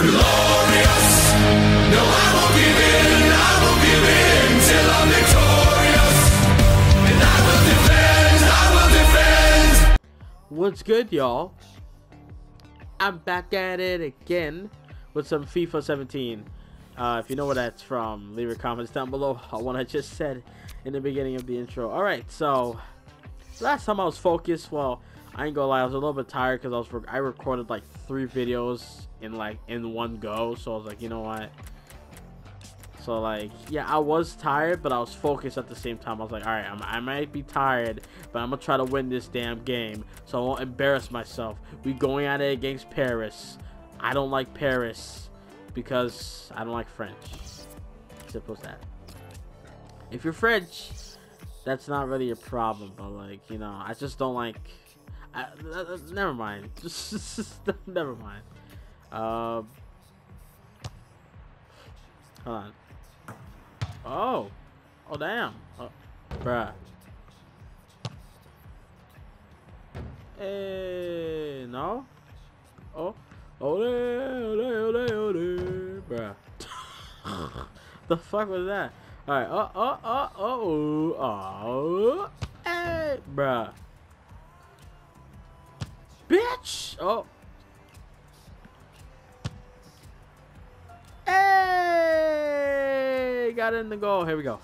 glorious. No, I won't give in, I won't give in till I'm victorious. And I will defend, I will defend. What's good, y'all? I'm back at it again with some FIFA 17. If you know where that's from, leave your comments down below on what I just said in the beginning of the intro. Alright, so last time I was focused, well, I ain't gonna lie, I was a little bit tired because I recorded like 3 videos in one go, so I was like, you know what? So like, yeah, I was tired, but I was focused at the same time. I was like, alright, I might be tired, but I'm gonna try to win this damn game, so I won't embarrass myself. We going at it against Paris. I don't like Paris because I don't like French. Simple as that. If you're French, that's not really a problem, but like, you know, I just don't like. Never mind. Just never mind. Hold on. Oh. Oh damn. Oh, bruh. Hey, no. Oh. Ole, ole, ole, ole, bruh. The fuck was that? Alright, oh, hey, bruh. Bitch! Oh. Hey! Got in the goal. Here we go.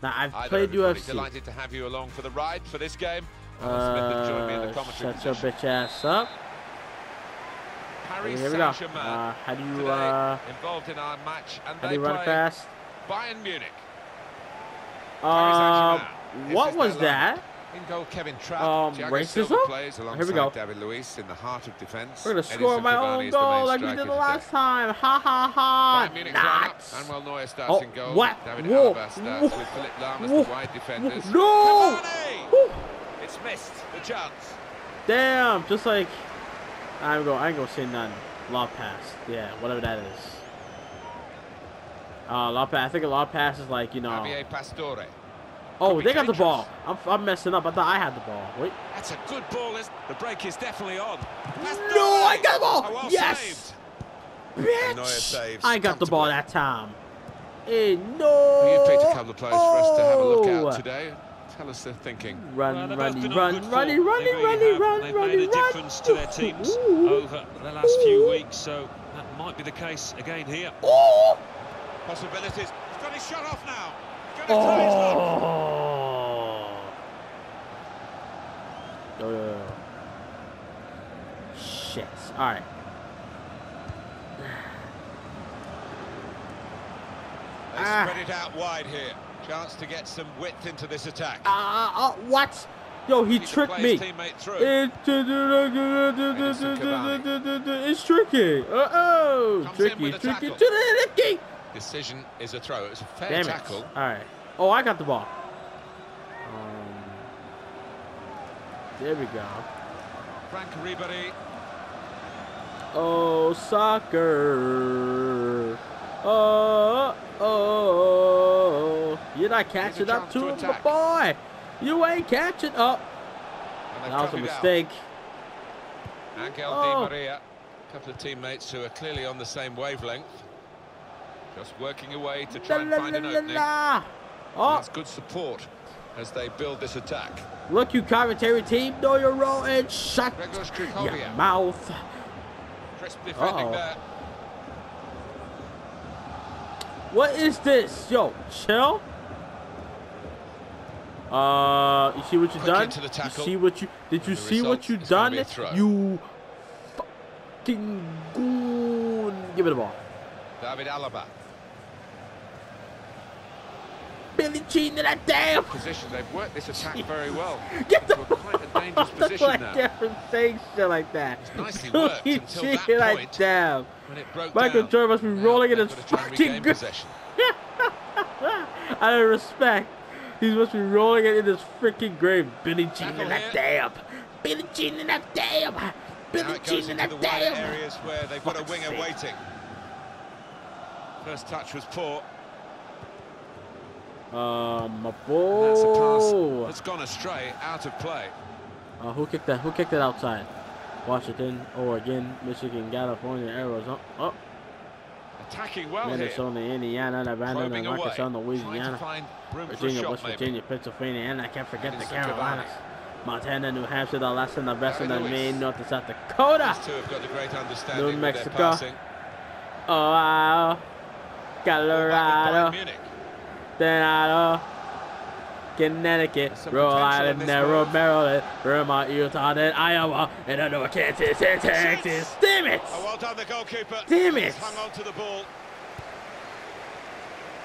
Now, I've played UFC. Delighted to have you along for the ride for this game. Shut your bitch ass up. Here we go. How do you run fast? Bayern Munich. What was that? In goal, Kevin. Racism? Here we go. David Luiz in the heart of defense. We're gonna score my own goal like we did the last time. Ha ha ha! Nuts. Manuel Neuer starts in goal. What? David Alaba starts with Philip Lahm as the wide defenders. No! It's missed the chance. Damn! Just like I ain't gonna say none. Lob pass. Yeah, whatever that is. Lob pass. I think a lob pass is like, you know. Javier Pastore. Oh, they got the ball. I'm messing up. I thought I had the ball. Wait. That's a good ball. The break is definitely on. No, I got the ball. Yes. Bitch. I got the ball that time. Hey, no. You picked a couple of players for us to have a look at today. Tell us their thinking. Run. They've made a difference to their teams over the last few weeks, so that might be the case again here. Oh. Possibilities. He's got his shot off now. Oh. Shit. Alright. They spread it out wide here. Chance to get some width into this attack. What? Yo, he tricked me. It's tricky. Uh-oh. Tricky. Decision is a throw. It's a fair tackle. All right. Oh, I got the ball. There we go. Franck Ribéry. Oh, soccer. Oh. You're not catching up to him, my boy. You ain't catching up. That was a mistake. Angel Di Maria. A couple of teammates who are clearly on the same wavelength. Just working away to try and find an opening. Oh. That's good support as they build this attack. Look, you commentary team, know your role and shut your mouth. Crisp defending there. What is this? Yo, chill. You see what you done? You see what you did? You see what you done? You fucking goon. Give me the ball. David Alaba. Billy Jean to that damn position. They've worked this attack very well. Get the quite a dangerous position like now. Saying shit like that. It's nicely worked until that point. Like, damn. When it broke Michael Jackson must be rolling in his fucking possession. Out of respect, he must be rolling it in his freaking grave. Billy Jean to that damn. Billy Jean to that damn. Billy Jean to that damn. Areas where they've got a winger waiting. First touch was poor. A ball. That's a pass that's gone astray, out of play. Who kicked that? Who kicked it outside? Washington, Oregon, Michigan, California, Arizona. Oh. Attacking well Minnesota, here. Indiana, Nevada, Arkansas, Louisiana, Virginia, West Virginia, Pennsylvania, and I can't forget the Carolinas. Montana, New Hampshire, Alaska, Nebraska, Maine, North and South Dakota. Two have got a great understanding New Mexico, Ohio, Colorado, Denado, Connecticut, Rhode Island, Maryland, Vermont, Utah, then Iowa, and I know Kansas and Texas. Damn it! Oh, well done, the goalkeeper. Damn it! Hung on to the ball.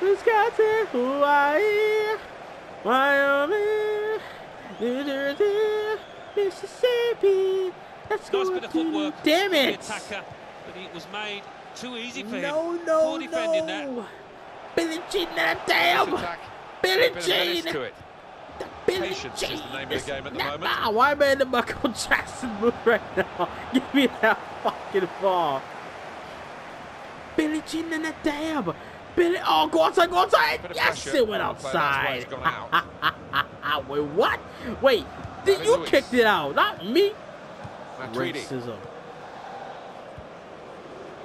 Wisconsin, Hawaii, Wyoming, New Jersey, Mississippi. Let's go. Damn it! Attacker, but it was made too easy for him. No, defending that. Pellegrini, damn! Pellegrini! Patience is the name of the game at the moment. Nah, why made the Michael Jackson move right now? Give me that fucking ball. Pellegrini, damn! Oh, go outside, go outside! Yes, it went outside! Wait, what? Wait, you kicked it out, not me! Racism.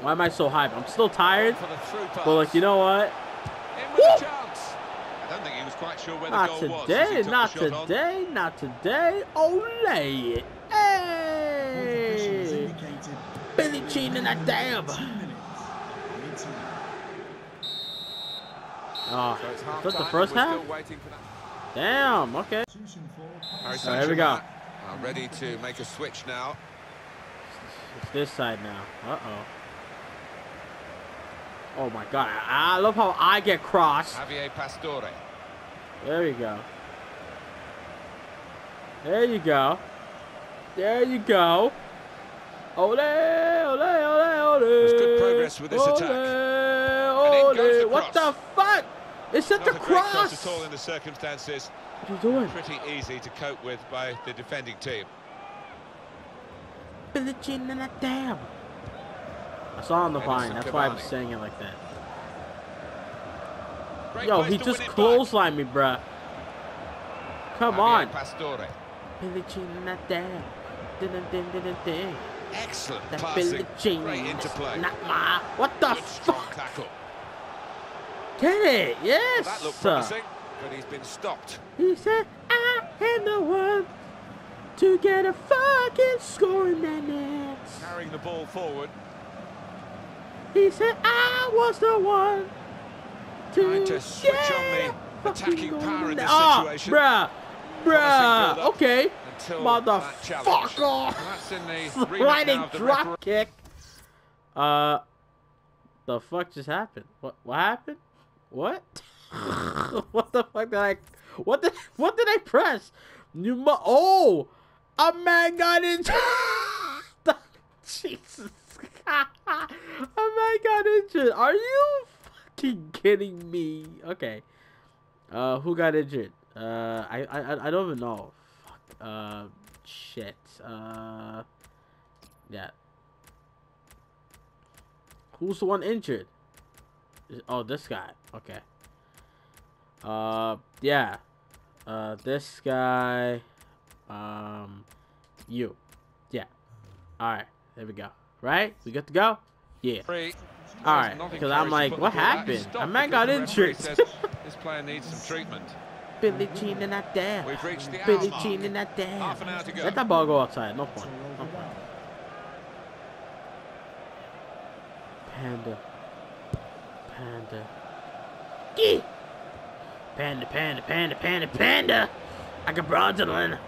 Why am I so hyped? I'm still tired, but like, you know what? Woo! I don't think he was quite sure where the goal was. Not today, not today, not today. Ole! Hey! Pellegrini, damn! Oh, was that the first half? Damn, okay. Alright, here we go. I'm ready to make a switch now. It's this side now. Uh-oh. Oh my God, I love how I get crossed. Javier Pastore. There you go. There you go. There you go. Ole, ole, ole, ole. There's good progress with this ole, attack. Ole. And goes the what the fuck? It's at the cross. Not a great cross at all in the circumstances. What are you doing? Pretty easy to cope with by the defending team. Billigin and a damn. I saw on the vine, that's why I was saying it like that. Great. Yo, he just clotheslined me, bruh. Come on. Excellent passing. Great interplay. What the fuck? Tackle. Get it, yes. Well, that looked promising, but he's been stopped. He said, I am the one to get a fucking score in that net. Carrying the ball forward. He said, I was the one to switch on the attacking power in this situation. Oh, bruh. Okay. Motherfucker. Sliding drop kick. The fuck just happened? What happened? What? What the fuck did I... What did I press? Oh! A man got into... Jesus. Oh my God, injured. Are you fucking kidding me? Okay. Who got injured? I don't even know. Fuck. Shit. Yeah. Who's the one injured? Oh, this guy. Okay. Yeah. This guy. You. Yeah. Alright, there we go. Right? We good to go? Yeah. Alright, because I'm like, what happened? A man got injured. This player needs some treatment. Pellegrini and that damn. We've reached the Pellegrini and that damn. Half an hour to go. Let that ball go outside. No point. No point. Panda. Panda. Gee! Panda, panda, panda, panda, panda! I got bronze in Atlanta.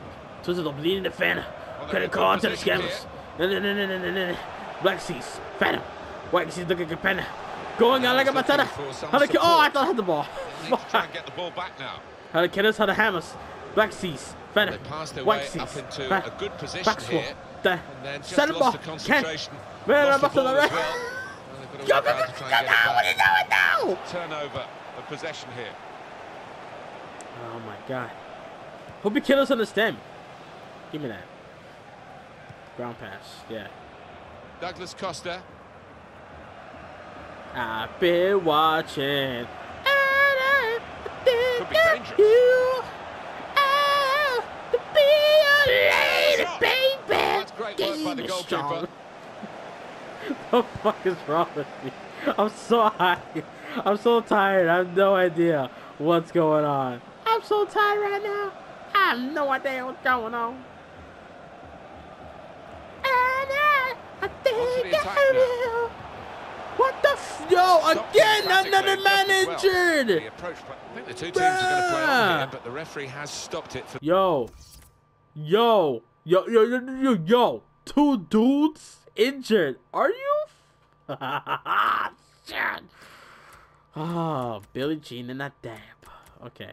Twisted the bleeding the fan. Credit card to the scammers. No. Black Seas, Phantom, White Seas looking at Panda, going out like a batata. Oh, I thought I had the ball. Try and get the ball back now. How the killers, how the hammers, Black Seas, Phantom, White Seas, a good position back here. The center ball, Ken, man, I'm off to the right. What are you doing now? Turnover of possession here. Oh my God. Hope you killers understand me. Give me that. Ground pass, yeah. Douglas Costa. I've been watching. And I think of you. Oh, to be a lady, baby. That's great Good work by the goalkeeper. What the fuck is wrong with me? I'm so high. I'm so tired. I have no idea what's going on. I'm so tired right now. I have no idea what's going on. And I think I will. What the f? Yo, again, another man injured. Well. I think the two teams are going to play on here, but the referee has stopped it. For yo. Two dudes injured. Are you? Shit. Oh, Billie Jean in that damn. Okay.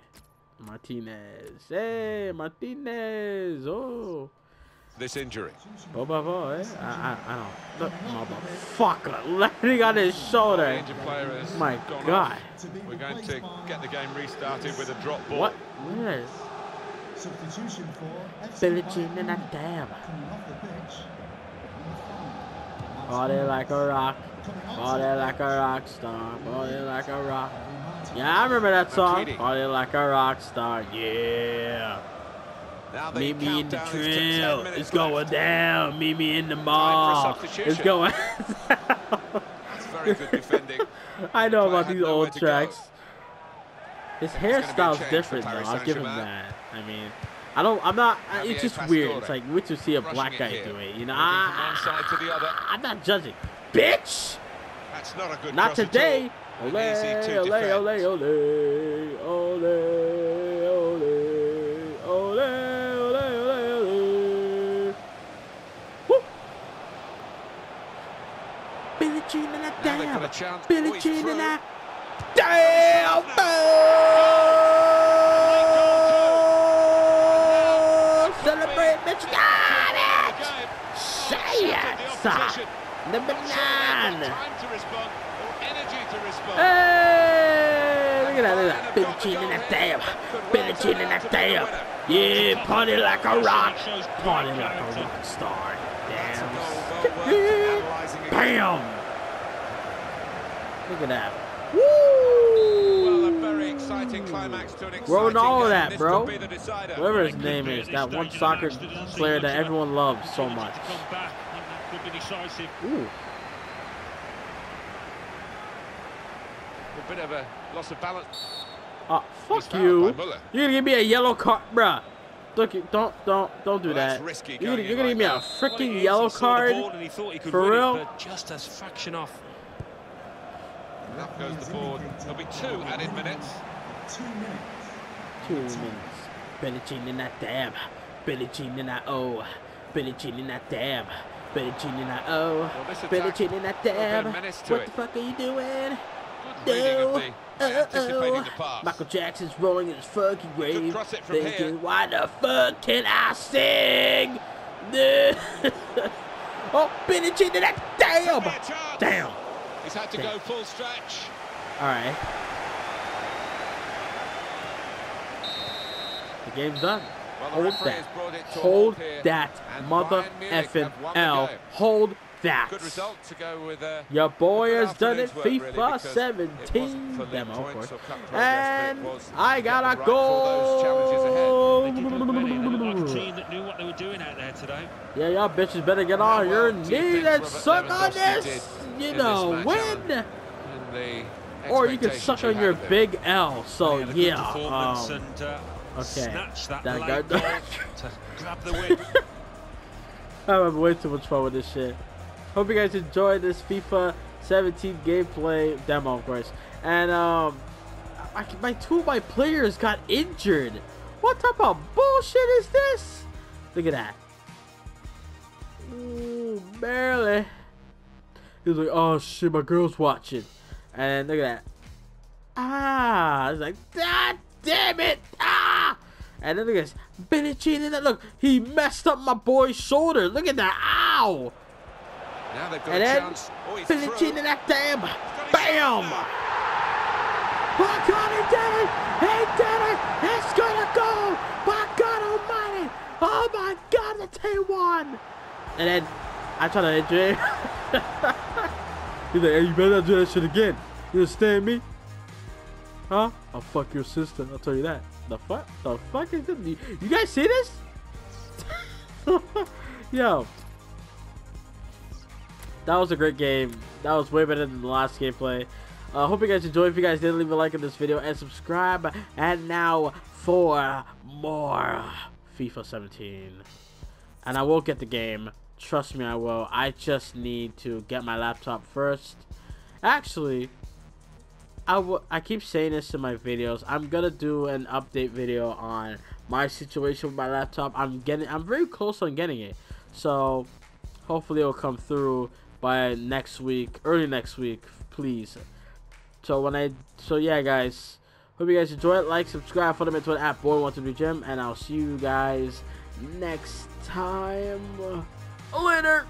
Martinez. Hey, Martinez. Oh. This injury. I don't. Look, motherfucker. Landing on his shoulder. My God. We're going to get the game restarted with a drop ball. What? Yes. Substitution for Billie Jean in that damn. Body like a rock. Body like a rock star. Body like a rock. Yeah, I remember that song. Body like a rock star. Yeah. Meet me in the trail. It's going down. Meet me in the mall. It's going down. That's very good defending. I know about these old tracks. His hairstyle's different though. I'll give him that. I mean, I don't, I'm not, it's just weird. It's like, weird to see a black guy do it, you know? I'm not judging. Bitch! That's not a good Not today. Ole, ole, ole, ole, ole, ole, ole, ole, ole, ole. Woo! Billie Jean and that damn. Billie Jean and that damn. Celebrate, bitch! Got it! Shit! Number 9! Hey! Look at that! Billie Jean in that damn! Billie Jean in that damn! Yeah, party like a rock! Party like a rock star! Damn! Bam! Look at that! Climax to an exciting all that, bro. Whoever his name is, that one soccer player that everyone loves so much. Ooh. A bit of a loss of balance. Oh, fuck you. You're gonna give me a yellow card, bruh. Look, don't do that. You're gonna give me a freaking yellow card for real. Just as fraction off. Up goes the board. There'll be 2 added minutes. 2 minutes. Billie Jean in that damn. Billie Jean in that oh. Billie Jean in that damn. Billie Jean in that oh. Billie Jean in that damn. What the fuck are you doing? No. Michael Jackson's rolling in his fucking grave. Thinking, why the fuck can I sing? Oh, Billie Jean in that damn. Damn. He's had to go full stretch. All right. The game's done. Hold that. Hold that mother effing L. Hold that. Good result to go with, your boy has done it. FIFA 17 demo. And I got a goal. Yeah, y'all bitches better get on your knees and suck on this. You know, win. Or you can suck on your big L. So yeah. Okay. That guy. I'm having way too much fun with this shit. Hope you guys enjoyed this FIFA 17 gameplay demo, of course. And two of my players got injured. What type of bullshit is this? Look at that. Ooh, barely. He was like, oh shit, my girl's watching. And look at that. Ah, I was like, God damn it. Ah. And then look at this. Billie Jean in that. Look, he messed up my boy's shoulder. Look at that. Ow. Now they've got and then, Billie Jean in that damn. Bam. My God, he did it. He did it. It's gonna go. My God almighty. Oh my God, that's A1. And then I try to injure him. He's like, hey, you better not do that shit again. You understand me? Huh? I'll fuck your sister. I'll tell you that. The fuck? The fuck is this? You guys see this? Yo, that was a great game. That was way better than the last gameplay. Hope you guys enjoyed. If you guys did, leave a like on this video and subscribe. And now for more FIFA 17. And I will get the game. Trust me, I will. I just need to get my laptop first. Actually, I keep saying this in my videos. I'm gonna do an update video on my situation with my laptop. I'm very close on getting it. So hopefully it'll come through by next week, early next week, please. So yeah, guys. Hope you guys enjoy it. Like, subscribe, follow me on Twitter at Boy123Jim, and I'll see you guys next time. Later.